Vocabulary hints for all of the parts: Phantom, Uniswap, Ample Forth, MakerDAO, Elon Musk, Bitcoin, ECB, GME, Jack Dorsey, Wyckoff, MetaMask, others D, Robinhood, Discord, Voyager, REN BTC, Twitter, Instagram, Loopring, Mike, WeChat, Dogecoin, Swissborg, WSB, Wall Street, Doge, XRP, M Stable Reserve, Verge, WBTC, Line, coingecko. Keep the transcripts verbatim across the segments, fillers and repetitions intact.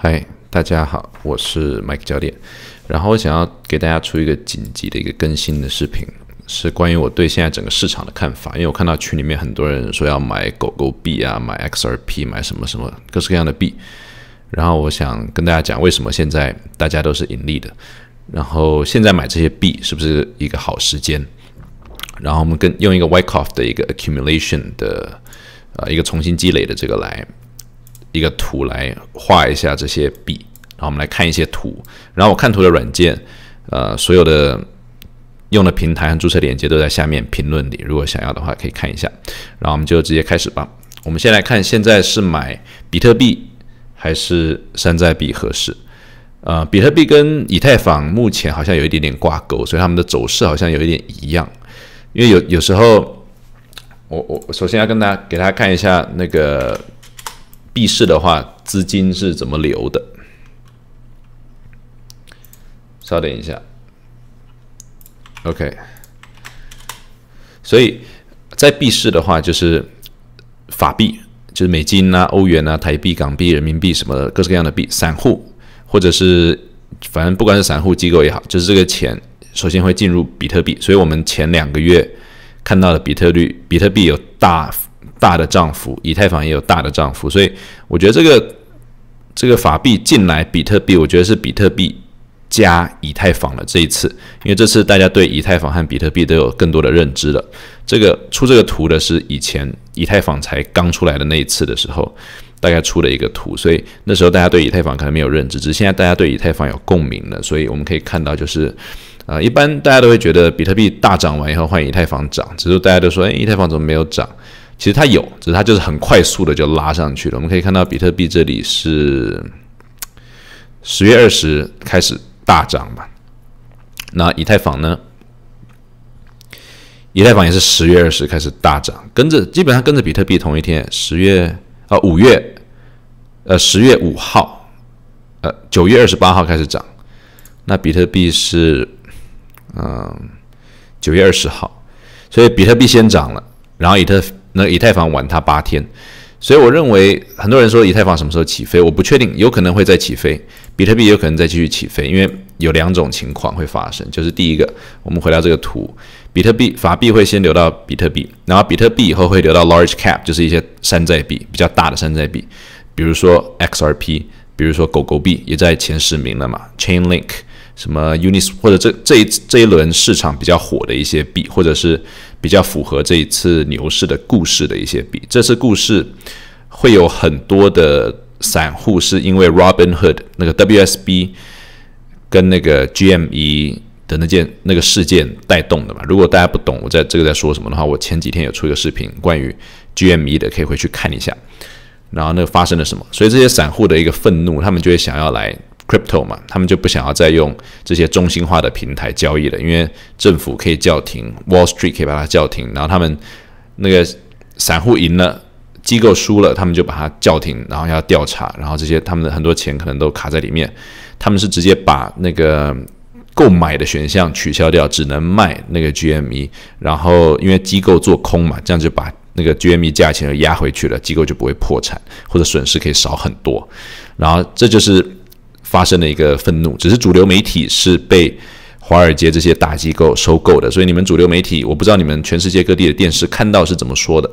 嗨，大家好，我是 Mike 教练。然后我想要给大家出一个紧急的一个更新的视频，是关于我对现在整个市场的看法。因为我看到群里面很多人说要买狗狗币啊，买 X R P， 买什么什么各式各样的币。然后我想跟大家讲，为什么现在大家都是盈利的，然后现在买这些币是不是一个好时间？然后我们跟用一个 Wyckoff 的一个 accumulation 的呃一个重新积累的这个来。 一个图来画一下这些币，然后我们来看一些图。然后我看图的软件，呃，所有的用的平台和注册链接都在下面评论里。如果想要的话，可以看一下。然后我们就直接开始吧。我们先来看，现在是买比特币还是山寨币合适？呃，比特币跟以太坊目前好像有一点点挂钩，所以他们的走势好像有一点一样。因为有有时候，我我首先要跟大家给大家看一下那个。 币市的话，资金是怎么流的？稍等一下 ，OK。所以在币市的话，就是法币，就是美金啊、欧元啊、台币、港币、人民币什么各式各样的币，散户或者是反正不管是散户机构也好，就是这个钱首先会进入比特币。所以我们前两个月看到的比特率，比特币有大。 大的涨幅，以太坊也有大的涨幅，所以我觉得这个这个法币进来比特币，我觉得是比特币加以太坊了这一次，因为这次大家对以太坊和比特币都有更多的认知了。这个出这个图的是以前以太坊才刚出来的那一次的时候，大概出了一个图，所以那时候大家对以太坊可能没有认知，只是现在大家对以太坊有共鸣了，所以我们可以看到就是。 啊，一般大家都会觉得比特币大涨完以后换以太坊涨，只是大家都说，哎，以太坊怎么没有涨？其实它有，只是它就是很快速的就拉上去了。我们可以看到比特币这里是十月二十开始大涨吧？那以太坊呢？以太坊也是十月二十开始大涨，跟着基本上跟着比特币同一天，十月啊五月，呃十月五号，呃九月二十八号开始涨。那比特币是。 嗯， 九月二十号，所以比特币先涨了，然后以特那以太坊晚它八天，所以我认为很多人说以太坊什么时候起飞，我不确定，有可能会再起飞，比特币有可能再继续起飞，因为有两种情况会发生，就是第一个，我们回到这个图，比特币法币会先流到比特币，然后比特币以后会流到 large cap， 就是一些山寨币比较大的山寨币，比如说 X R P， 比如说狗狗币也在前十名了嘛 ，Chainlink。 什么 Uniswap 或者这这一这一轮市场比较火的一些币，或者是比较符合这一次牛市的故事的一些币。这次故事会有很多的散户是因为 Robinhood 那个 W S B 跟那个 G M E 的那件那个事件带动的嘛。如果大家不懂我在这个在说什么的话，我前几天有出一个视频关于 G M E 的，可以回去看一下。然后那个发生了什么？所以这些散户的一个愤怒，他们就会想要来。 Crypto 嘛，他们就不想要再用这些中心化的平台交易了，因为政府可以叫停 ，Wall Street 可以把它叫停，然后他们那个散户赢了，机构输了，他们就把它叫停，然后要调查，然后这些他们的很多钱可能都卡在里面，他们是直接把那个购买的选项取消掉，只能卖那个 G M E， 然后因为机构做空嘛，这样就把。 那个 G M E 价钱又压回去了，机构就不会破产，或者损失可以少很多。然后这就是发生了一个愤怒，只是主流媒体是被华尔街这些大机构收购的，所以你们主流媒体，我不知道你们全世界各地的电视看到是怎么说的。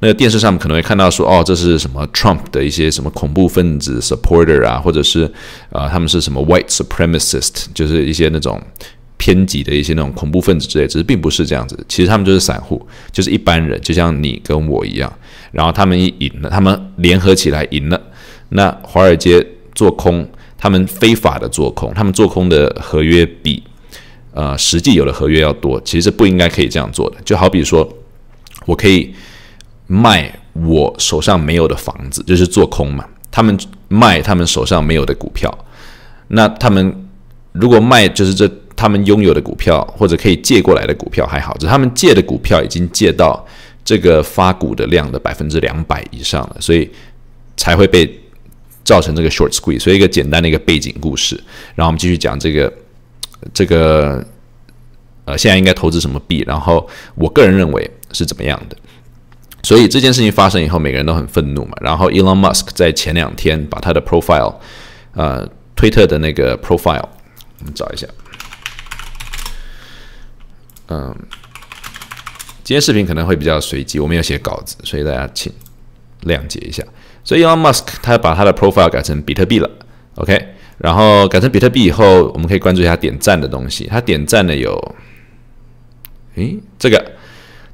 那个电视上可能会看到说，哦，这是什么 Trump 的一些什么恐怖分子 supporter 啊，或者是啊、呃，他们是什么 white supremacist， 就是一些那种。 偏激的一些那种恐怖分子之类，只是并不是这样子。其实他们就是散户，就是一般人，就像你跟我一样。然后他们一赢了，他们联合起来赢了。那华尔街做空，他们非法的做空，他们做空的合约比呃实际有的合约要多，其实不应该可以这样做的。就好比说，我可以卖我手上没有的房子，就是做空嘛。他们卖他们手上没有的股票，那他们如果卖就是这。 他们拥有的股票或者可以借过来的股票还好，只是他们借的股票已经借到这个发股的量的百分之两百以上了，所以才会被造成这个 short squeeze。所以一个简单的一个背景故事，然后我们继续讲这个这个呃，现在应该投资什么币？然后我个人认为是怎么样的？所以这件事情发生以后，每个人都很愤怒嘛。然后 Elon Musk 在前两天把他的 profile。呃推特的那个 profile， 我们找一下。嗯，今天视频可能会比较随机，我没有写稿子，所以大家请谅解一下。所以 Elon Musk 他把他的 profile 改成比特币了 ，OK。然后改成比特币以后，我们可以关注一下点赞的东西。他点赞的有，诶，这个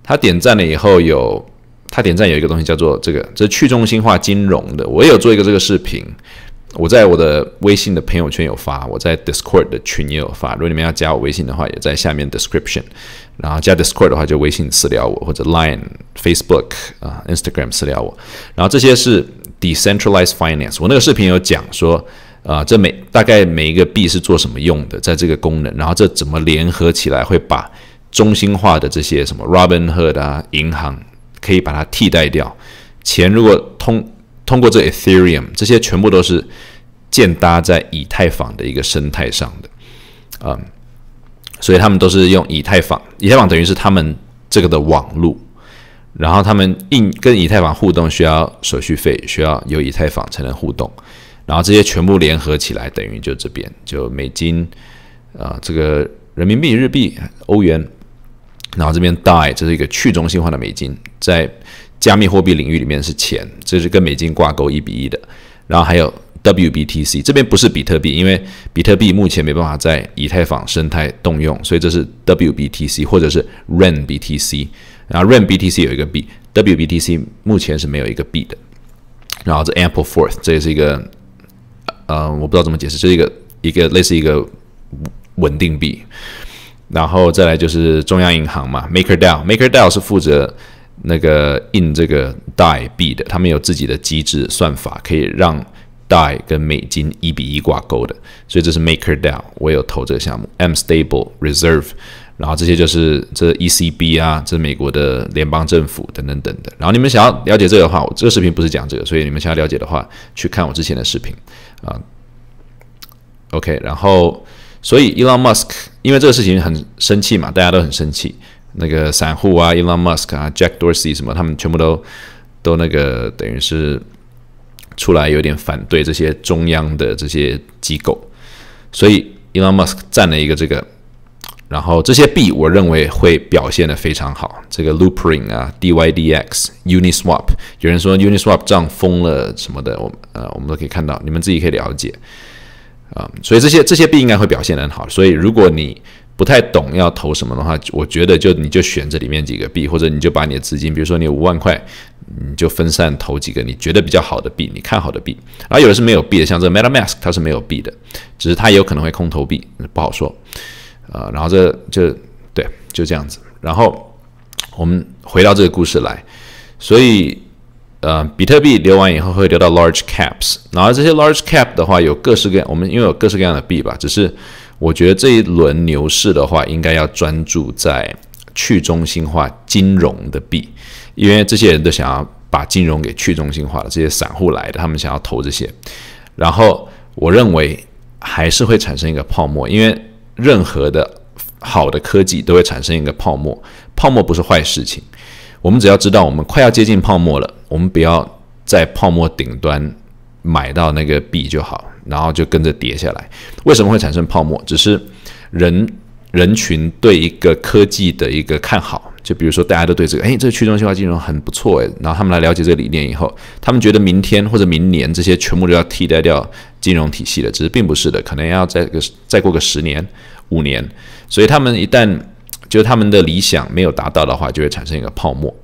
他点赞了以后有，他点赞有一个东西叫做这个，这是去中心化金融的。我也有做一个这个视频，我在我的微信的朋友圈有发，我在 Discord 的群也有发。如果你们要加我微信的话，也在下面 description。然后加 Discord 的话，就微信私聊我，或者 Line、Facebook 啊、Instagram 私聊我。然后这些是 decentralized finance。我那个视频有讲说。啊、呃，这每大概每一个币是做什么用的，在这个功能，然后这怎么联合起来会把中心化的这些什么 Robinhood 啊、银行可以把它替代掉。钱如果通通过这 Ethereum， 这些全部都是建搭在以太坊的一个生态上的，嗯，所以他们都是用以太坊，以太坊等于是他们这个的网路。然后他们硬跟以太坊互动需要手续费，需要有以太坊才能互动。然后这些全部联合起来，等于就这边就美金，啊、呃，这个人民币、日币、欧元，然后这边 Dai 这是一个去中心化的美金，在加密货币领域里面是钱，这是跟美金挂钩一比一的。然后还有 W B T C 这边不是比特币，因为比特币目前没办法在以太坊生态动用，所以这是 W B T C 或者是 R E N B T C。然后 R E N B T C 有一个币 ，W B T C 目前是没有一个币的。然后这 Ample Forth 这也是一个。呃，我不知道怎么解释，这是一个一个类似一个稳定币，然后再来就是中央银行嘛 ，MakerDAO，MakerDAO 是负责那个印这个 Dai 币的，他们有自己的机制算法，可以让 Dai 跟美金一比一挂钩的，所以这是 MakerDAO， 我有投这个项目 ，M Stable Reserve， 然后这些就是这 E C B 啊，这是美国的联邦政府等等等的。然后你们想要了解这个的话，我这个视频不是讲这个，所以你们想要了解的话，去看我之前的视频。啊 ，OK， 然后所以 Elon Musk 因为这个事情很生气嘛，大家都很生气。那个散户啊 ，Elon Musk 啊 ，Jack Dorsey 什么，他们全部都都那个等于是出来有点反对这些中央的这些机构，所以 Elon Musk 占了一个这个，然后这些币我认为会表现得非常好，这个 Loopring 啊 ，D Y D X、Uniswap， 有人说 Uniswap 账封了什么的，我们。呃，我们都可以看到，你们自己可以了解啊、嗯，所以这些这些币应该会表现得很好。所以如果你不太懂要投什么的话，我觉得就你就选这里面几个币，或者你就把你的资金，比如说你有五万块，你就分散投几个你觉得比较好的币，你看好的币。然后有的是没有币的，像这 MetaMask 它是没有币的，只是它也有可能会空投币，不好说。呃，然后这就对，就这样子。然后我们回到这个故事来，所以。呃，比特币流完以后会流到 large caps， 然后这些 large cap 的话有各式各样，我们因为有各式各样的币吧，只是我觉得这一轮牛市的话，应该要专注在去中心化金融的币，因为这些人都想要把金融给去中心化了，这些散户来的，他们想要投这些，然后我认为还是会产生一个泡沫，因为任何的好的科技都会产生一个泡沫，泡沫不是坏事情。我们只要知道我们快要接近泡沫了，我们不要在泡沫顶端买到那个币就好，然后就跟着跌下来。为什么会产生泡沫？只是人人群对一个科技的一个看好，就比如说大家都对这个，哎，这个去中心化金融很不错哎，然后他们来了解这个理念以后，他们觉得明天或者明年这些全部都要替代掉金融体系了，只是并不是的，可能要再个再过个十年、五年，所以他们一旦。就是他们的理想没有达到的话，就会产生一个泡沫。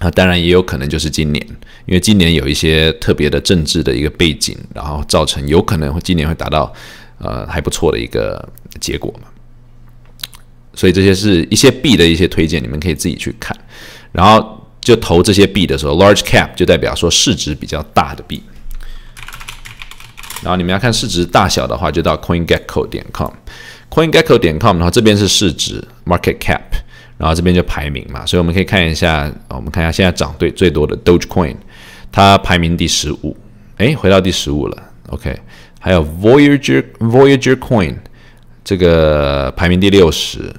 啊，当然也有可能就是今年，因为今年有一些特别的政治的一个背景，然后造成有可能会今年会达到呃还不错的一个结果嘛。所以这些是一些币的一些推荐，你们可以自己去看。然后就投这些币的时候 ，large cap 就代表说市值比较大的币。然后你们要看市值大小的话，就到 coingecko 点 com。coingecko 点 com 的话，这边是市值 market cap， 然后这边就排名嘛，所以我们可以看一下，我们看一下现在涨对最多的 Dogecoin， 它排名第十五，哎，回到第十五了 ，OK， 还有 Voyager Voyager Coin 这个排名第六十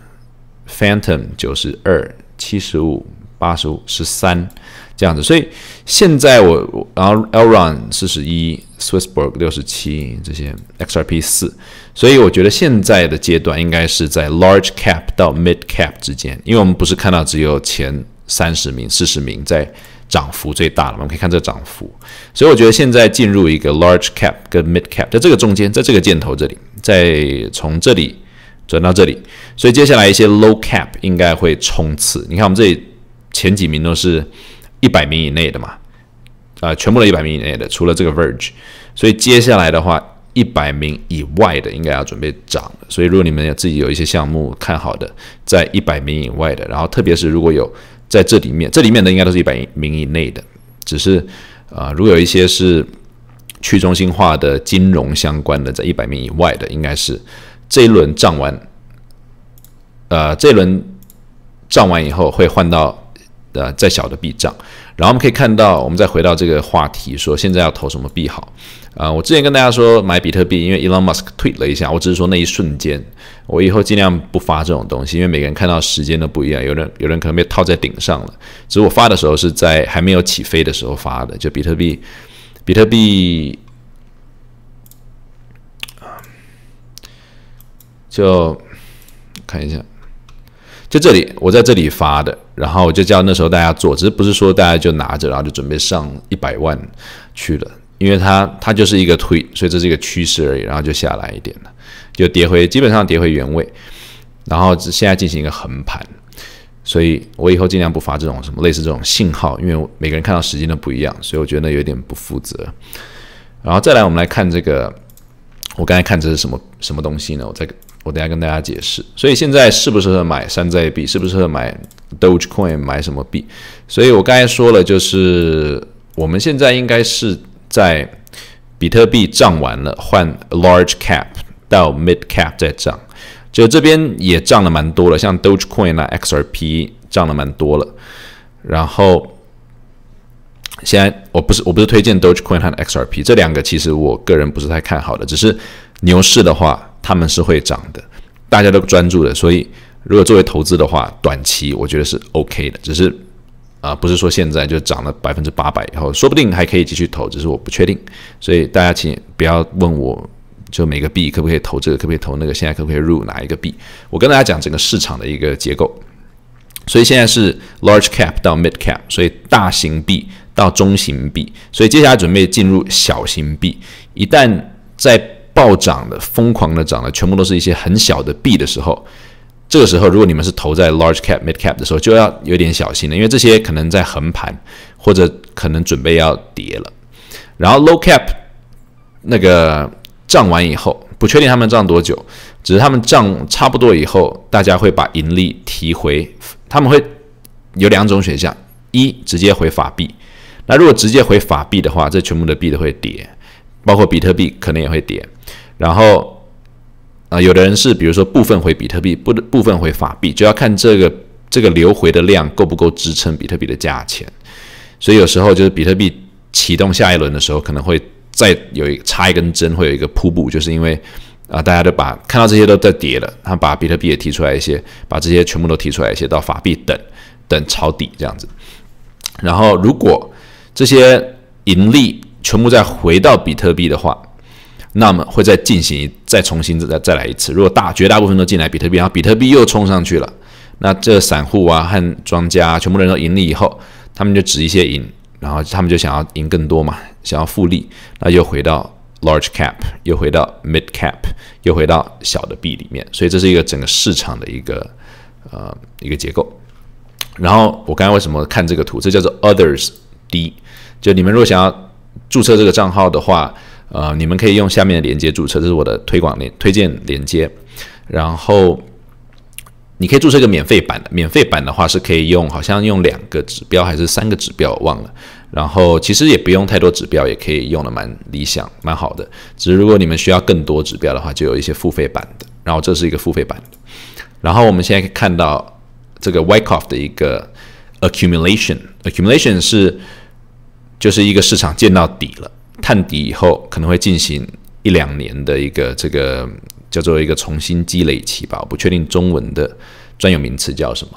，Phantom 九十二、七十五、八十五、十三，这样子。所以现在我然后 Elron 四十一 Swissborg 六十七这些 X R P 四，所以我觉得现在的阶段应该是在 large cap 到 mid cap 之间，因为我们不是看到只有前三十名、四十名在涨幅最大了，我们可以看这个涨幅，所以我觉得现在进入一个 large cap 跟 mid cap， 在这个中间，在这个箭头这里，再从这里转到这里，所以接下来一些 low cap 应该会冲刺。你看我们这里前几名都是一百名以内的嘛，啊、呃，全部都一百名以内的，除了这个 Verge， 所以接下来的话，一百名以外的应该要准备涨了。所以如果你们自己有一些项目看好的，在一百名以外的，然后特别是如果有在这里面，这里面的应该都是一百名以内的，只是啊、呃，如果有一些是去中心化的金融相关的，在一百名以外的，应该是这一轮涨完，呃，这一轮涨完以后会换到呃再小的币涨，然后我们可以看到，我们再回到这个话题，说现在要投什么币好啊、呃？我之前跟大家说买比特币，因为 Elon Musk tweet 了一下，我只是说那一瞬间。我以后尽量不发这种东西，因为每个人看到时间都不一样，有人有人可能被套在顶上了。只是我发的时候是在还没有起飞的时候发的，就比特币，比特币，就看一下，就这里，我在这里发的，然后我就叫那时候大家做，只是不是说大家就拿着，然后就准备上一百万去了，因为它它就是一个推，所以这是一个趋势而已，然后就下来一点了。就跌回，基本上跌回原位，然后现在进行一个横盘，所以我以后尽量不发这种什么类似这种信号，因为每个人看到时间都不一样，所以我觉得有点不负责。然后再来，我们来看这个，我刚才看这是什么什么东西呢？我再我等一下跟大家解释。所以现在适不适合买山寨币？适不适合买 Dogecoin？ 买什么币？所以我刚才说了，就是我们现在应该是在比特币涨完了，换 large cap。到 mid cap 再涨，就这边也涨了蛮多了，像 Dogecoin 啊 X R P 涨了蛮多了。然后现在我不是我不是推荐 Dogecoin 和 X R P 这两个，其实我个人不是太看好的，只是牛市的话他们是会涨的，大家都专注的，所以如果作为投资的话，短期我觉得是 OK 的，只是啊、呃、不是说现在就涨了百分之八百以后，说不定还可以继续投，只是我不确定，所以大家请不要问我。就每个币可不可以投这个，可不可以投那个？现在可不可以入哪一个币？我跟大家讲整个市场的一个结构。所以现在是 large cap 到 mid cap， 所以大型币到中型币，所以接下来准备进入小型币。一旦在暴涨的、疯狂的涨的，全部都是一些很小的币的时候，这个时候如果你们是投在 large cap、mid cap 的时候，就要有点小心了，因为这些可能在横盘，或者可能准备要跌了。然后 low cap 那个。涨完以后，不确定他们涨多久，只是他们涨差不多以后，大家会把盈利提回，他们会有两种选项：一直接回法币，那如果直接回法币的话，这全部的币都会跌，包括比特币可能也会跌。然后啊、呃，有的人是比如说部分回比特币，部部分回法币，就要看这个这个流回的量够不够支撑比特币的价钱。所以有时候就是比特币启动下一轮的时候，可能会。再有一个插一根针，会有一个瀑布，就是因为啊、呃，大家都把看到这些都在跌了，他把比特币也提出来一些，把这些全部都提出来一些，到法币等等抄底这样子。然后，如果这些盈利全部再回到比特币的话，那么会再进行再重新再再来一次。如果大绝大部分都进来比特币，然后比特币又冲上去了，那这散户啊和庄家、啊、全部人都盈利以后，他们就止一些盈。然后他们就想要赢更多嘛，想要复利，那又回到 large cap， 又回到 mid cap， 又回到小的币里面，所以这是一个整个市场的一个呃一个结构。然后我刚才为什么看这个图？这叫做 others D， 就你们如果想要注册这个账号的话，呃，你们可以用下面的链接注册，这是我的推广链推荐链接。然后你可以注册一个免费版的，免费版的话是可以用，好像用两个指标还是三个指标，我忘了。然后其实也不用太多指标，也可以用的蛮理想、蛮好的。只是如果你们需要更多指标的话，就有一些付费版的。然后这是一个付费版的。然后我们现在可以看到这个 Wyckoff 的一个 accumulation，accumulation accumulation 是就是一个市场见到底了，探底以后可能会进行一两年的一个这个。叫做一个重新积累期吧，我不确定中文的专有名词叫什么。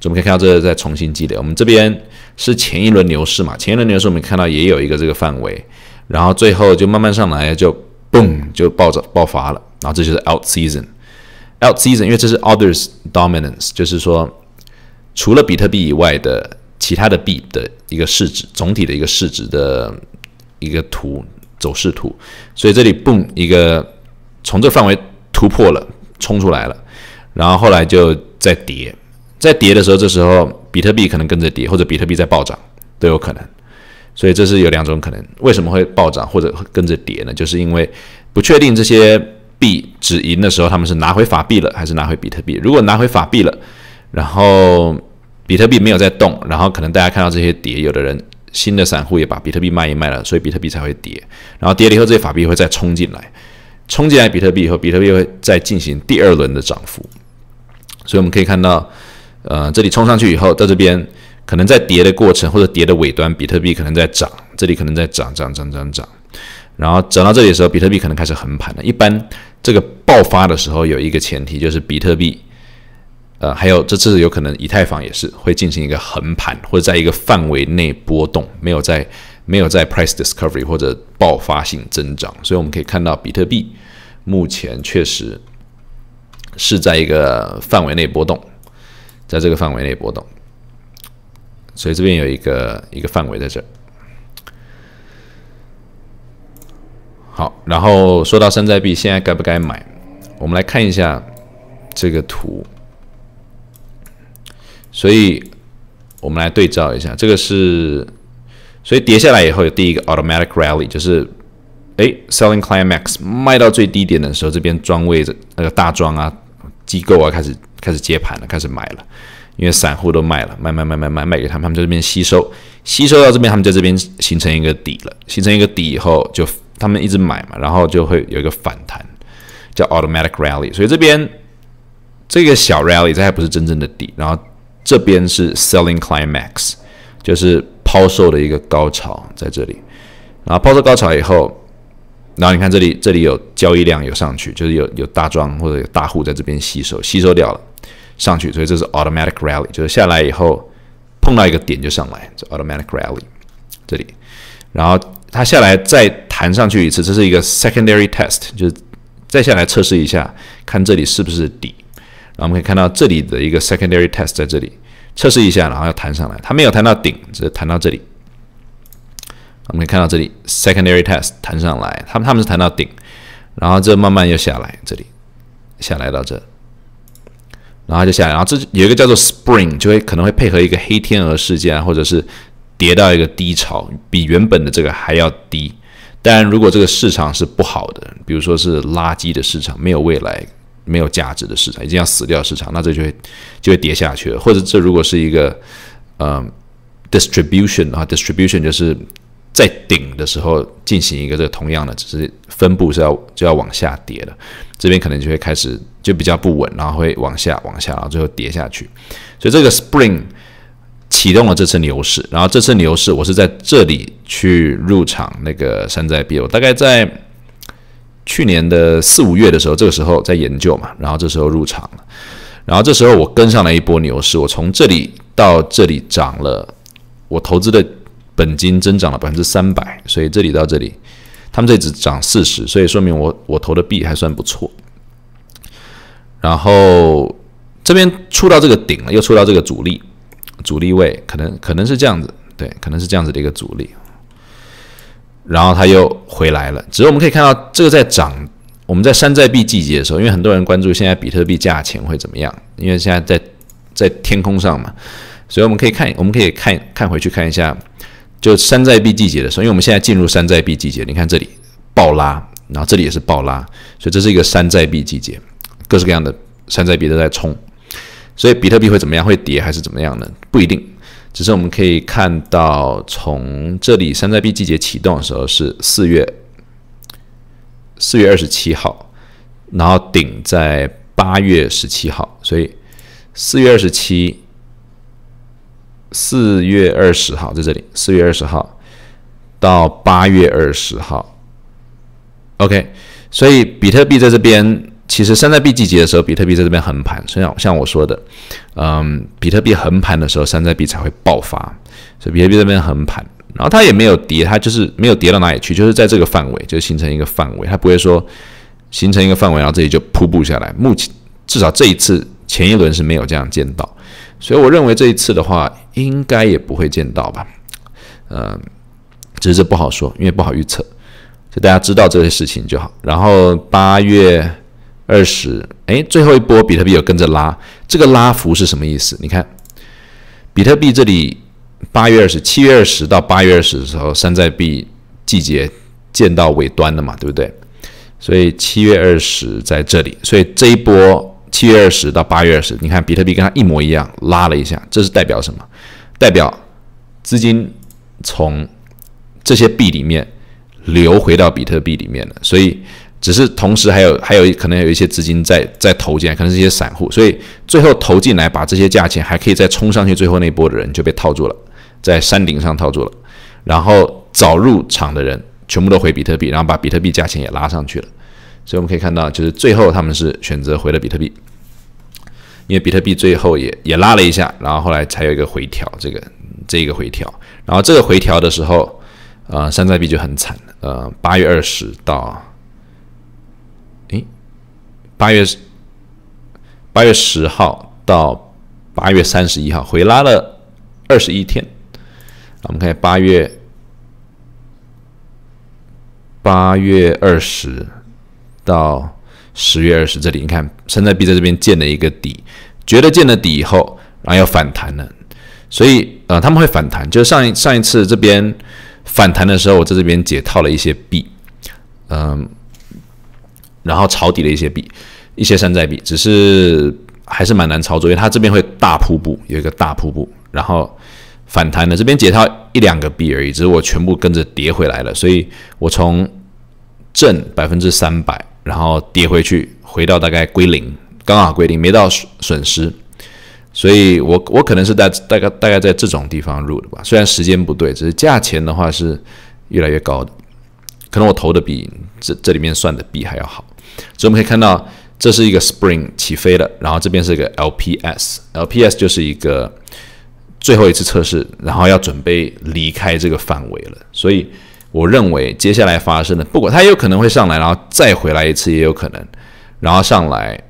所以我们可以看到这个在重新积累。我们这边是前一轮牛市嘛，前一轮牛市我们看到也有一个这个范围，然后最后就慢慢上来，就嘣就爆炸爆发了。然后这就是 out season。out season 因为这是 others dominance， 就是说除了比特币以外的其他的币的一个市值，总体的一个市值的一个图走势图。所以这里嘣一个从这个范围突破了，冲出来了，然后后来就再跌，在跌的时候，这时候比特币可能跟着跌，或者比特币在暴涨都有可能。所以这是有两种可能。为什么会暴涨或者跟着跌呢？就是因为不确定这些币止盈的时候，他们是拿回法币了，还是拿回比特币？如果拿回法币了，然后比特币没有在动，然后可能大家看到这些跌，有的人新的散户也把比特币卖一卖了，所以比特币才会跌。然后跌了以后，这些法币会再冲进来。冲进来比特币以后，比特币会再进行第二轮的涨幅，所以我们可以看到，呃，这里冲上去以后，到这边可能在跌的过程或者跌的尾端，比特币可能在涨，这里可能在涨涨涨涨涨，然后涨到这里的时候，比特币可能开始横盘了。一般这个爆发的时候有一个前提，就是比特币，呃，还有这次有可能以太坊也是会进行一个横盘，或者在一个范围内波动，没有在。没有在 price discovery 或者爆发性增长，所以我们可以看到比特币目前确实是在一个范围内波动，在这个范围内波动，所以这边有一个一个范围在这。好，然后说到山寨币，现在该不该买？我们来看一下这个图，所以我们来对照一下，这个是。所以跌下来以后有第一个 automatic rally， 就是哎 selling climax 卖到最低点的时候，这边庄位那个大庄啊、机构啊开始开始接盘了，开始买了，因为散户都卖了，卖卖卖卖卖卖给他们，他们在这边吸收，吸收到这边，他们在这边形成一个底了，形成一个底以后就他们一直买嘛，然后就会有一个反弹，叫 automatic rally。所以这边这个小 rally 这还不是真正的底，然后这边是 selling climax， 就是。抛售的一个高潮在这里，然后抛售高潮以后，然后你看这里，这里有交易量有上去，就是有有大庄或者有大户在这边吸收，吸收掉了上去，所以这是 automatic rally， 就是下来以后碰到一个点就上来，这 automatic rally 这里，然后它下来再弹上去一次，这是一个 secondary test， 就是再下来测试一下，看这里是不是底，然后我们可以看到这里的一个 secondary test 在这里。测试一下，然后要弹上来，它没有弹到顶，只是弹到这里。我们可以看到这里 secondary test 弹上来，他们他们是弹到顶，然后这慢慢又下来，这里下来到这，然后就下来，然后这有一个叫做 spring， 就会可能会配合一个黑天鹅事件啊，或者是跌到一个低潮，比原本的这个还要低。但如果这个市场是不好的，比如说是垃圾的市场，没有未来。没有价值的市场，已经要死掉的市场，那这就会就会跌下去了。或者这如果是一个呃 distribution 啊 ，distribution 就是在顶的时候进行一个这个同样的，只是分布是要就要往下跌的，这边可能就会开始就比较不稳，然后会往下往下，然后最后跌下去。所以这个 spring 启动了这次牛市，然后这次牛市我是在这里去入场那个山寨币，我大概在。去年的四五月的时候，这个时候在研究嘛，然后这时候入场了，然后这时候我跟上了一波牛市，我从这里到这里涨了，我投资的本金增长了百分之三百，所以这里到这里，他们这里只涨四十，所以说明我我投的币还算不错。然后这边触到这个顶了，又触到这个阻力，阻力位可能可能是这样子，对，可能是这样子的一个阻力。然后它又回来了，只是我们可以看到这个在涨。我们在山寨币季节的时候，因为很多人关注现在比特币价钱会怎么样，因为现在在在天空上嘛，所以我们可以看，我们可以看看回去看一下，就山寨币季节的时候，因为我们现在进入山寨币季节，你看这里暴拉，然后这里也是暴拉，所以这是一个山寨币季节，各式各样的山寨币都在冲，所以比特币会怎么样？会跌还是怎么样呢？不一定。只是我们可以看到，从这里山寨币季节启动的时候是四月四月二十七号，然后顶在八月十七号，所以四月二十七、四月二十号在这里，四月二十号到八月二十号 ，OK， 所以比特币在这边其实山寨币季节的时候，比特币在这边横盘，像像我说的，嗯，比特币横盘的时候，山寨币才会爆发，所以比特币这边横盘，然后它也没有跌，它就是没有跌到哪里去，就是在这个范围，就形成一个范围，它不会说形成一个范围，然后这里就瀑布下来。目前至少这一次前一轮是没有这样见到，所以我认为这一次的话，应该也不会见到吧，嗯，只是不好说，因为不好预测。 就大家知道这些事情就好。然后八月二十，哎，最后一波比特币有跟着拉，这个拉幅是什么意思？你看，比特币这里八月二十、七月二十到八月二十的时候，山寨币季节见到尾端了嘛，对不对？所以七月二十在这里，所以这一波七月二十到八月二十，你看比特币跟它一模一样拉了一下，这是代表什么？代表资金从这些币里面 流回到比特币里面了，所以只是同时还有还有可能有一些资金在在投进来，可能是一些散户，所以最后投进来把这些价钱还可以再冲上去，最后那一波的人就被套住了，在山顶上套住了，然后早入场的人全部都回比特币，然后把比特币价钱也拉上去了，所以我们可以看到，就是最后他们是选择回了比特币，因为比特币最后也也拉了一下，然后后来才有一个回调，这个这一个回调，然后这个回调的时候。 呃，山寨币就很惨。呃，八月二十到，诶，八月八月十号到八月三十一号，回拉了二十一天。我们看八月八月二十到十月二十这里，你看山寨币在这边建了一个底，觉得建了底以后，然后又反弹了，所以呃他们会反弹，就是上一上一次这边 反弹的时候，我在这边解套了一些币，嗯，然后抄底了一些币，一些山寨币，只是还是蛮难操作，因为它这边会大瀑布，有一个大瀑布，然后反弹的这边解套一两个币而已，只是我全部跟着跌回来了，所以我从正百分之三百，然后跌回去，回到大概归零，刚好归零，没到损失。 所以我，我我可能是大大概大概在这种地方入的吧，虽然时间不对，只是价钱的话是越来越高的，可能我投的比这这里面算的币还要好。所以我们可以看到，这是一个 Spring 起飞了，然后这边是一个 L P S，L P S 就是一个最后一次测试，然后要准备离开这个范围了。所以我认为接下来发生的，不管它也有可能会上来，然后再回来一次也有可能，然后上来。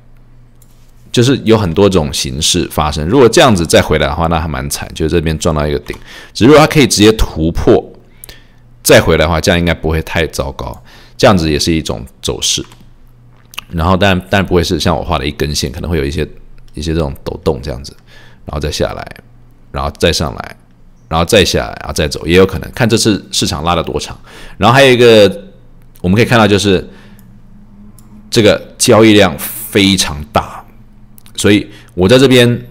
就是有很多种形式发生。如果这样子再回来的话，那还蛮惨，就是这边撞到一个顶。只如果它可以直接突破，再回来的话，这样应该不会太糟糕。这样子也是一种走势。然后，但但不会是像我画的一根线，可能会有一些一些这种抖动这样子，然后再下来，然后再上来，然后再下来，然后再走，也有可能看这次市场拉了多长。然后还有一个我们可以看到，就是这个交易量非常大。 所以我在这边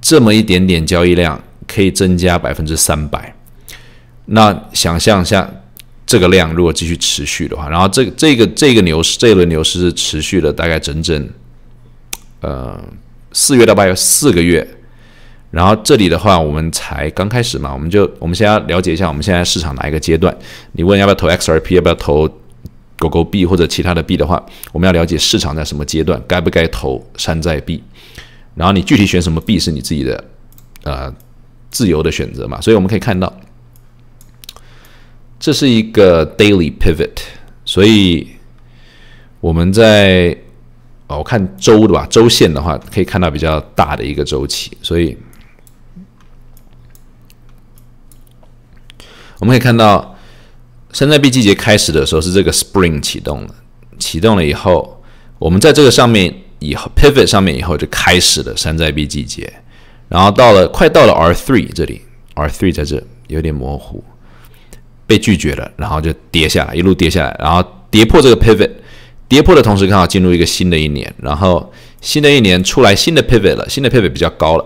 这么一点点交易量可以增加 百分之三百， 那想象下这个量如果继续持续的话，然后这这个这个牛市这一轮牛市是持续了大概整整呃四月到八月四个月，然后这里的话我们才刚开始嘛，我们就我们先要了解一下我们现在市场哪一个阶段。你问要不要投 X R P， 要不要投 狗狗币或者其他的币的话，我们要了解市场在什么阶段，该不该投山寨币，然后你具体选什么币是你自己的呃自由的选择嘛。所以我们可以看到，这是一个 daily pivot， 所以我们在哦，我看周的吧，周线的话可以看到比较大的一个周期，所以我们可以看到。 山寨币季节开始的时候是这个 Spring 启动了，启动了以后，我们在这个上面以后 Pivot 上面以后就开始了山寨币季节，然后到了快到了 R 三 这里 ，R 三 在这有点模糊，被拒绝了，然后就跌下来，一路跌下来，然后跌破这个 Pivot， 跌破的同时刚好进入一个新的一年，然后新的一年出来新的 Pivot 了，新的 Pivot 比较高了，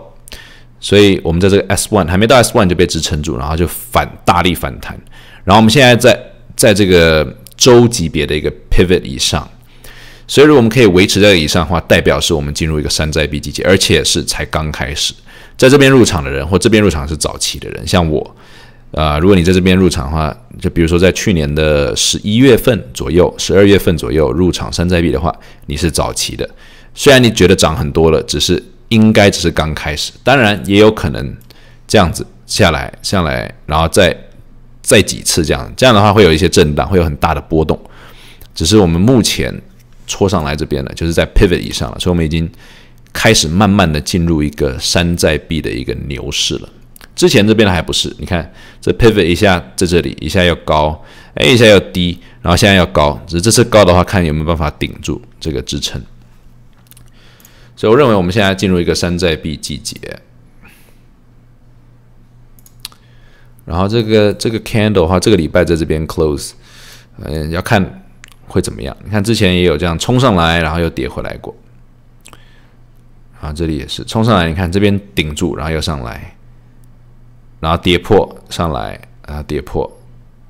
所以我们在这个 S 一 还没到 S 一 就被支撑住，然后就反大力反弹。 然后我们现在在在这个周级别的一个 pivot 以上，所以如果我们可以维持在以上的话，代表是我们进入一个山寨币季节，而且是才刚开始。在这边入场的人或这边入场是早期的人，像我，啊、呃，如果你在这边入场的话，就比如说在去年的十一月份左右、十二月份左右入场山寨币的话，你是早期的。虽然你觉得涨很多了，只是应该只是刚开始。当然也有可能这样子下来、下来，然后再再几次这样，这样的话会有一些震荡，会有很大的波动。只是我们目前戳上来这边了，就是在 pivot 以上了，所以我们已经开始慢慢的进入一个山寨币的一个牛市了。 之前这边还不是，你看这 pivot 一下在这里，一下又高，哎，一下又低，然后现在又高，只是这次高的话，看有没有办法顶住这个支撑。所以我认为我们现在进入一个山寨币季节。然后这个这个 candle 的话，这个礼拜在这边 close， 嗯，要看会怎么样。你看之前也有这样冲上来，然后又跌回来过。然后这里也是冲上来，你看这边顶住，然后又上来。 然后跌破上来，然后跌破，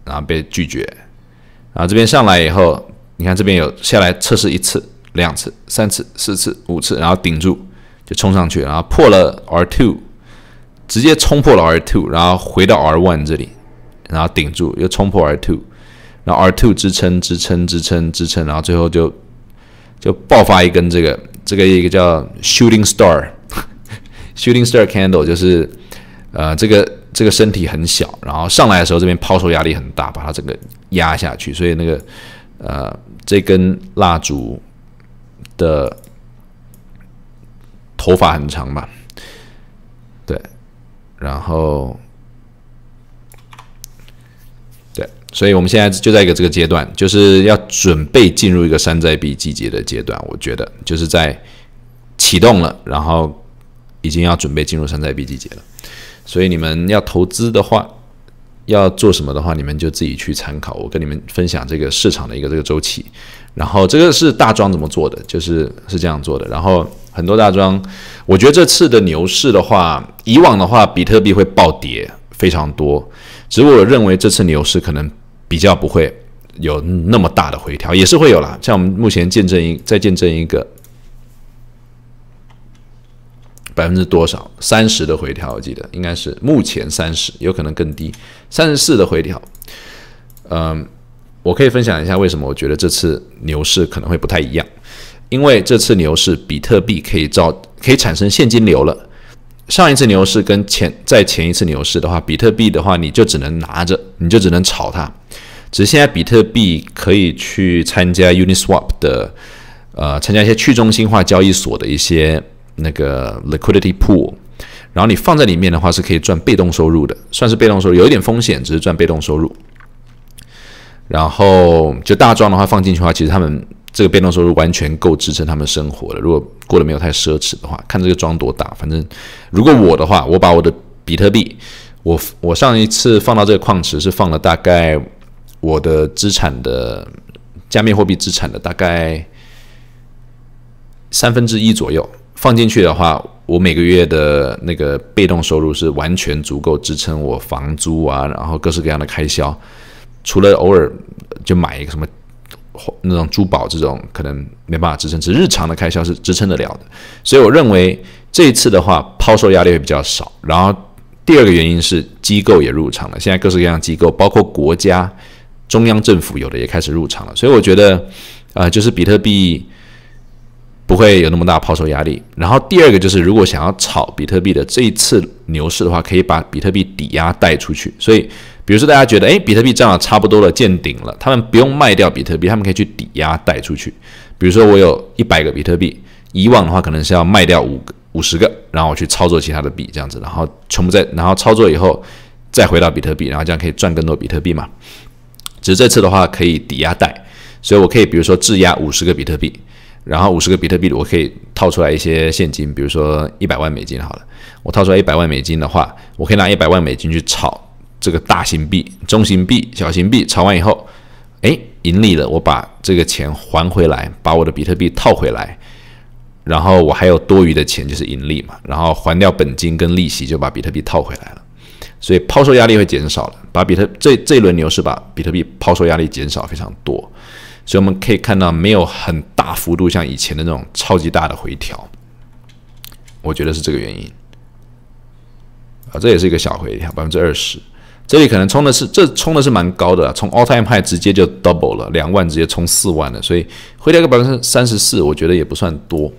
然后被拒绝，然后这边上来以后，你看这边有下来测试一次、两次、三次、四次、五次，然后顶住就冲上去，然后破了 R 二， 直接冲破了 R 二， 然后回到 R 一 这里，然后顶住又冲破 R 二， 然后 R 二 支撑、支撑、支撑、支撑，然后最后就就爆发一根这个这个一个叫 Shooting Star Shooting Star Candle， 就是呃这个。 这个身体很小，然后上来的时候这边抛售压力很大，把它整个压下去，所以那个呃这根蜡烛的头发很长吧？对，然后对，所以我们现在就在一个这个阶段，就是要准备进入一个山寨币季节的阶段。我觉得就是在启动了，然后已经要准备进入山寨币季节了。 所以你们要投资的话，要做什么的话，你们就自己去参考。我跟你们分享这个市场的一个这个周期，然后这个是大庄怎么做的，就是是这样做的。然后很多大庄，我觉得这次的牛市的话，以往的话，比特币会暴跌非常多，只是我认为这次牛市可能比较不会有那么大的回调，也是会有啦。像我们目前见证一再见证一个。 百分之多少？ 三十的回调，我记得应该是目前 三十， 有可能更低， 三十四的回调。嗯，我可以分享一下为什么我觉得这次牛市可能会不太一样，因为这次牛市比特币可以造可以产生现金流了。上一次牛市跟前在前一次牛市的话，比特币的话你就只能拿着，你就只能炒它。只是现在比特币可以去参加 Uniswap 的，呃，参加一些去中心化交易所的一些。 那个 liquidity pool， 然后你放在里面的话是可以赚被动收入的，算是被动收入，有一点风险，只是赚被动收入。然后就大庄的话放进去的话，其实他们这个被动收入完全够支撑他们生活的。如果过得没有太奢侈的话，看这个庄多大。反正如果我的话，我把我的比特币，我我上一次放到这个矿池是放了大概我的资产的加密货币资产的大概三分之一左右。 放进去的话，我每个月的那个被动收入是完全足够支撑我房租啊，然后各式各样的开销，除了偶尔就买一个什么那种珠宝这种可能没办法支撑，只是日常的开销是支撑得了的。所以我认为这一次的话，抛售压力会比较少。然后第二个原因是机构也入场了，现在各式各样的机构，包括国家、中央政府有的也开始入场了。所以我觉得，呃，就是比特币。 不会有那么大抛售压力。然后第二个就是，如果想要炒比特币的这一次牛市的话，可以把比特币抵押带出去。所以，比如说大家觉得，哎，比特币涨了差不多了，见顶了，他们不用卖掉比特币，他们可以去抵押带出去。比如说我有一百个比特币，以往的话可能是要卖掉五个、五十个，然后我去操作其他的币，这样子，然后全部再然后操作以后再回到比特币，然后这样可以赚更多比特币嘛。只是这次的话可以抵押带，所以我可以比如说质押五十个比特币。 然后五十个比特币，我可以套出来一些现金，比如说一百万美金好了。我套出来一百万美金的话，我可以拿一百万美金去炒这个大型币、中型币、小型币，炒完以后，哎，盈利了，我把这个钱还回来，把我的比特币套回来，然后我还有多余的钱就是盈利嘛，然后还掉本金跟利息，就把比特币套回来了。所以抛售压力会减少了，把比特这这一轮牛市把比特币抛售压力减少非常多。 所以我们可以看到，没有很大幅度像以前的那种超级大的回调，我觉得是这个原因。啊，这也是一个小回调， 百分之二十。这里可能冲的是这冲的是蛮高的，从 all time high 直接就 double 了，两万直接冲四万了，所以回调个百分之三十四，我觉得也不算多，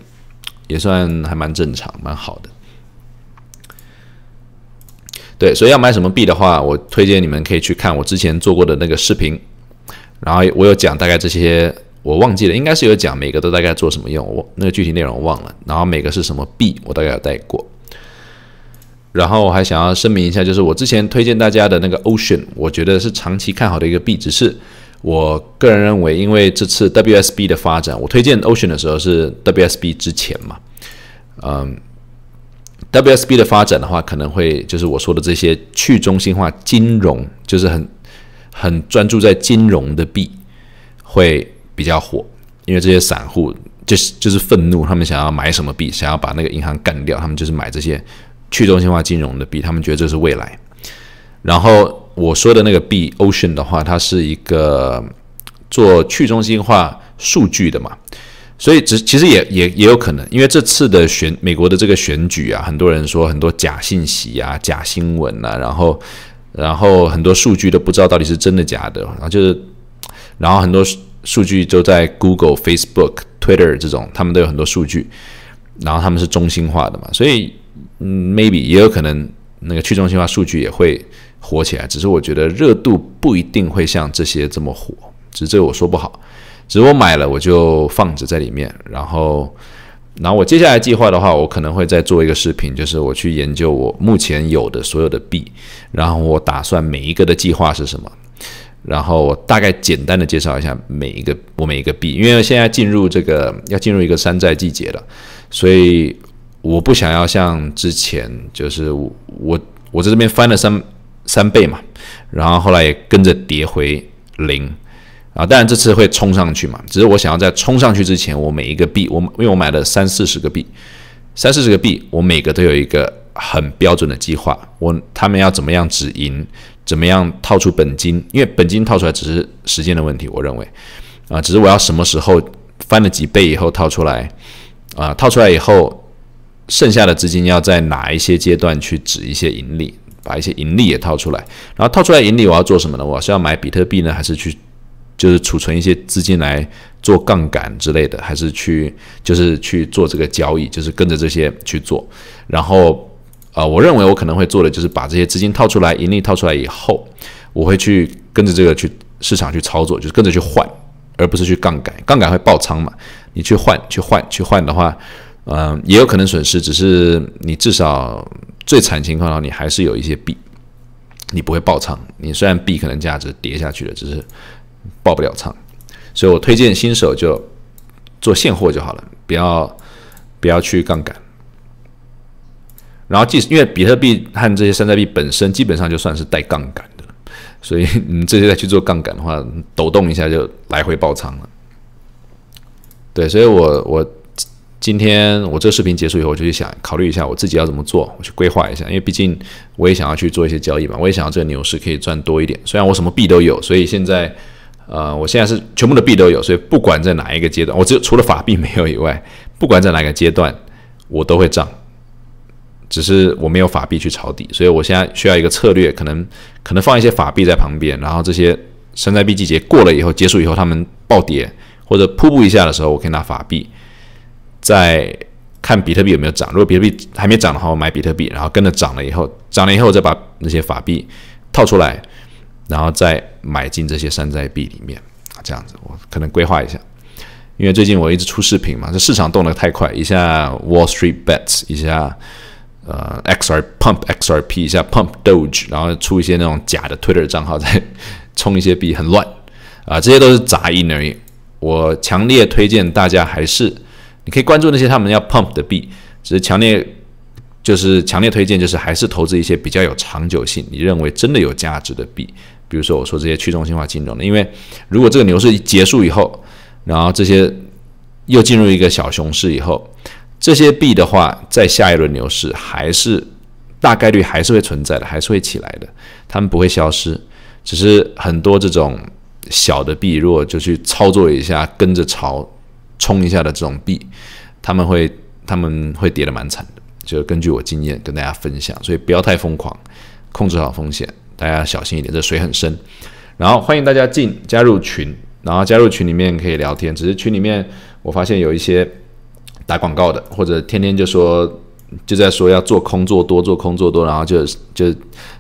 也算还蛮正常，蛮好的。对，所以要买什么币的话，我推荐你们可以去看我之前做过的那个视频，然后我有讲大概这些，我忘记了，应该是有讲每个都大概做什么用，我那个具体内容忘了，然后每个是什么币，我大概有带过。然后我还想要声明一下，就是我之前推荐大家的那个 Ocean， 我觉得是长期看好的一个币，只是我个人认为，因为这次 W S B 的发展，我推荐 Ocean 的时候是 W S B 之前嘛，嗯。W S B 的发展的话，可能会就是我说的这些去中心化金融，就是很很专注在金融的币会比较火，因为这些散户就是就是愤怒，他们想要买什么币，想要把那个银行干掉，他们就是买这些去中心化金融的币，他们觉得这是未来。然后我说的那个币 Ocean 的话，它是一个做去中心化数据的嘛。所以，只其实也也也有可能，因为这次的选美国的这个选举啊，很多人说很多假信息啊、假新闻啊，然后然后很多数据都不知道到底是真的假的，然后就是，然后很多数据都在 Google、Facebook、Twitter 这种，他们都有很多数据，然后他们是中心化的嘛，所以嗯 ，maybe 也有可能那个去中心化数据也会火起来，只是我觉得热度不一定会像这些这么火，只是这个我说不好。只是我买了，我就放着在里面。然后，然后我接下来计划的话，我可能会再做一个视频，就是我去研究我目前有的所有的币，然后我打算每一个的计划是什么，然后我大概简单的介绍一下每一个我每一个币，因为现在进入这个要进入一个山寨季节了，所以我不想要像之前，就是我我我在这边翻了三三倍嘛，然后后来也跟着跌回零。啊，当然这次会冲上去嘛，只是我想要在冲上去之前，我每一个币，我因为我买了三四十个币，三四十个币，我每个都有一个很标准的计划，我他们要怎么样止盈，怎么样套出本金，因为本金套出来只是时间的问题，我认为，啊，只是我要什么时候翻了几倍以后套出来，啊，套出来以后，剩下的资金要在哪一些阶段去止一些盈利，把一些盈利也套出来，然后套出来盈利我要做什么呢？我是要买比特币呢，还是去？就是储存一些资金来做杠杆之类的，还是去就是去做这个交易，就是跟着这些去做。然后，呃，我认为我可能会做的就是把这些资金套出来，盈利套出来以后，我会去跟着这个去市场去操作，就是跟着去换，而不是去杠杆。杠杆会爆仓嘛？你去换、去换、去换的话，嗯、呃，也有可能损失，只是你至少最惨情况下，你还是有一些币，你不会爆仓。你虽然币可能价值跌下去了，只是。爆不了仓，所以我推荐新手就做现货就好了，不要不要去杠杆。然后，即使因为比特币和这些山寨币本身基本上就算是带杠杆的，所以你这些再去做杠杆的话，抖动一下就来回爆仓了。对，所以我我今天我这个视频结束以后，我就去想考虑一下我自己要怎么做，我去规划一下，因为毕竟我也想要去做一些交易嘛，我也想要这个牛市可以赚多一点。虽然我什么币都有，所以现在。呃，我现在是全部的币都有，所以不管在哪一个阶段，我只有除了法币没有以外，不管在哪个阶段，我都会涨。只是我没有法币去抄底，所以我现在需要一个策略，可能可能放一些法币在旁边，然后这些山寨币季节过了以后，结束以后，他们暴跌或者瀑布一下的时候，我可以拿法币再看比特币有没有涨。如果比特币还没涨的话，我买比特币，然后跟着涨了以后，涨了以后再把那些法币套出来。然后再买进这些山寨币里面，这样子我可能规划一下，因为最近我一直出视频嘛，这市场动得太快，一下 Wall Street Bets， 一下呃 X R Pump X R P， 一下 Pump Doge， 然后出一些那种假的 Twitter 账号在冲一些币，很乱啊、呃，这些都是杂音而已。我强烈推荐大家还是你可以关注那些他们要 Pump 的币，只是强烈。就是强烈推荐，就是还是投资一些比较有长久性，你认为真的有价值的币，比如说我说这些去中心化金融的，因为如果这个牛市结束以后，然后这些又进入一个小熊市以后，这些币的话，在下一轮牛市还是大概率还是会存在的，还是会起来的，它们不会消失，只是很多这种小的币，如果就去操作一下，跟着潮冲一下的这种币，他们会他们会跌得蛮惨的。就根据我经验跟大家分享，所以不要太疯狂，控制好风险，大家小心一点，这水很深。然后欢迎大家进加入群，然后加入群里面可以聊天。只是群里面我发现有一些打广告的，或者天天就说就在说要做空做多，做空做多，然后就就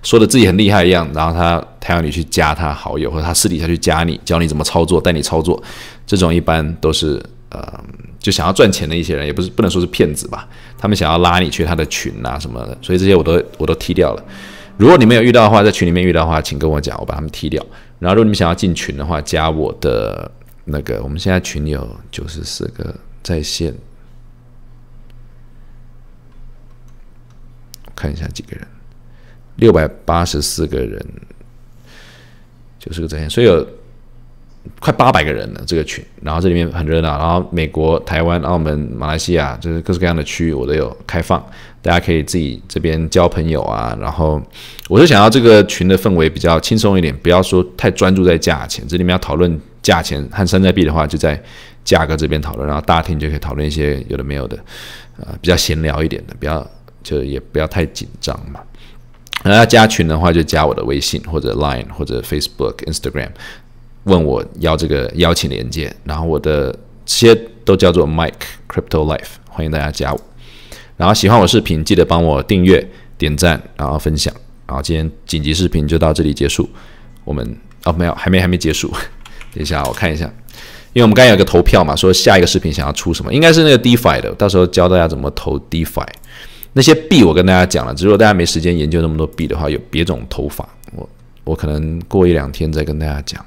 说的自己很厉害一样，然后他他要你去加他好友，或者他私底下去加你，教你怎么操作，带你操作。这种一般都是呃就想要赚钱的一些人，也不是不能说是骗子吧，他们想要拉你去他的群啊什么的，所以这些我都我都踢掉了。如果你们有遇到的话，在群里面遇到的话，请跟我讲，我把他们踢掉。然后，如果你们想要进群的话，加我的那个，我们现在群有九十四个在线，我看一下几个人，六百八十四个人，九十个在线，所以有快八百个人了这个群。然后这里面很热闹，然后美国、台湾、澳门、马来西亚，就是各式各样的区域我都有开放。大家可以自己这边交朋友啊，然后我就想要这个群的氛围比较轻松一点，不要说太专注在价钱。这里面要讨论价钱和山寨币的话，就在价格这边讨论，然后大厅就可以讨论一些有的没有的，呃，比较闲聊一点的，不要就也不要太紧张嘛。然后要加群的话，就加我的微信或者 Line 或者 Facebook、Instagram， 问我要这个邀请连接，然后我的这些都叫做 Mike Crypto Life， 欢迎大家加我。然后喜欢我视频，记得帮我订阅、点赞，然后分享。然后今天紧急视频就到这里结束。我们哦，没有，还没还没结束。等一下，我看一下，因为我们刚才有个投票嘛，说下一个视频想要出什么，应该是那个 DeFi 的，到时候教大家怎么投 DeFi。那些币我跟大家讲了，如果大家没时间研究那么多币的话，有别种投法，我我可能过一两天再跟大家讲。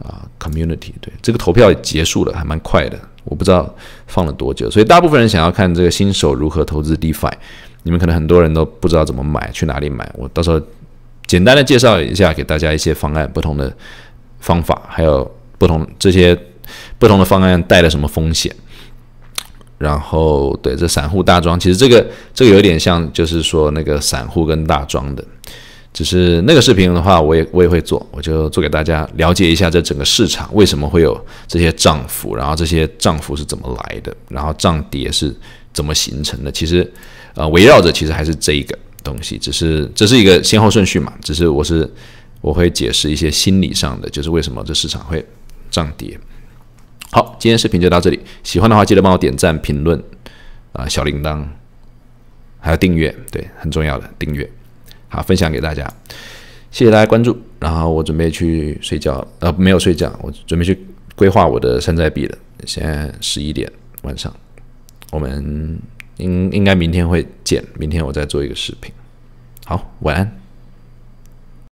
啊、uh, ，community 对，这个投票也结束了，还蛮快的，我不知道放了多久，所以大部分人想要看这个新手如何投资 DeFi， 你们可能很多人都不知道怎么买，去哪里买，我到时候简单的介绍一下，给大家一些方案，不同的方法，还有不同这些不同的方案带了什么风险。然后对这散户大庄，其实这个这个有点像，就是说那个散户跟大庄的。只是那个视频的话，我也我也会做，我就做给大家了解一下这整个市场为什么会有这些涨幅，然后这些涨幅是怎么来的，然后涨跌是怎么形成的。其实，呃，围绕着其实还是这一个东西，只是这是一个先后顺序嘛。只是我是我会解释一些心理上的，就是为什么这市场会涨跌。好，今天视频就到这里，喜欢的话记得帮我点赞、评论，啊、呃，小铃铛，还有订阅，对，很重要的订阅。好，分享给大家，谢谢大家关注。然后我准备去睡觉，呃，没有睡觉，我准备去规划我的山寨币了。现在十一点晚上，我们应应该明天会见，明天我再做一个视频。好，晚安。